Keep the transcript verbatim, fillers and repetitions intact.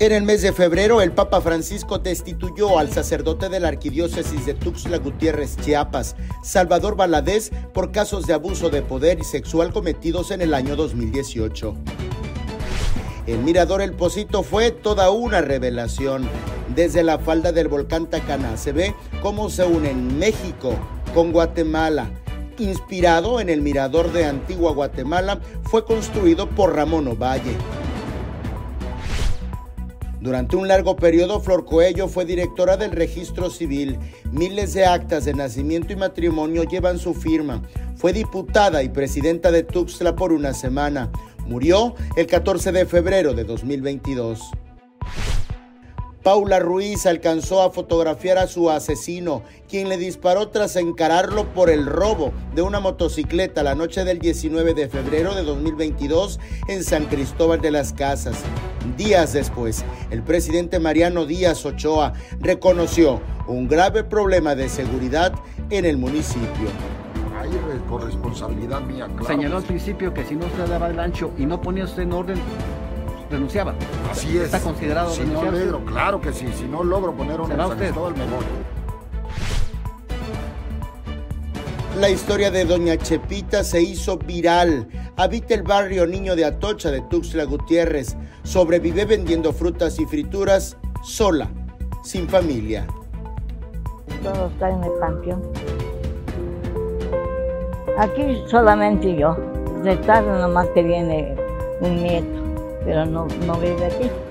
En el mes de febrero, el Papa Francisco destituyó al sacerdote de la arquidiócesis de Tuxtla Gutiérrez, Chiapas, Salvador Valadez, por casos de abuso de poder y sexual cometidos en el año dos mil dieciocho. El Mirador El Posito fue toda una revelación. Desde la falda del volcán Tacaná se ve cómo se unen México con Guatemala. Inspirado en el Mirador de Antigua Guatemala, fue construido por Ramón Ovalle. Durante un largo periodo, Flor Coello fue directora del Registro Civil. Miles de actas de nacimiento y matrimonio llevan su firma. Fue diputada y presidenta de Tuxtla por una semana. Murió el catorce de febrero de dos mil veintidós. Paula Ruiz alcanzó a fotografiar a su asesino, quien le disparó tras encararlo por el robo de una motocicleta la noche del diecinueve de febrero de dos mil veintidós en San Cristóbal de las Casas. Días después, el presidente Mariano Díaz Ochoa reconoció un grave problema de seguridad en el municipio. Hay corresponsabilidad mía, claro. Señaló al principio que si no usted daba el ancho y no ponía usted en orden, renunciaba. Así es. Está considerado si renunciado. No logro, claro que sí, si no logro poner un en todo el memoria. La historia de Doña Chepita se hizo viral. Habita el barrio Niño de Atocha de Tuxtla Gutiérrez. Sobrevive vendiendo frutas y frituras sola, sin familia. Todo está en el panteón. Aquí solamente yo. De tarde nomás que viene un nieto, pero no, no vive aquí.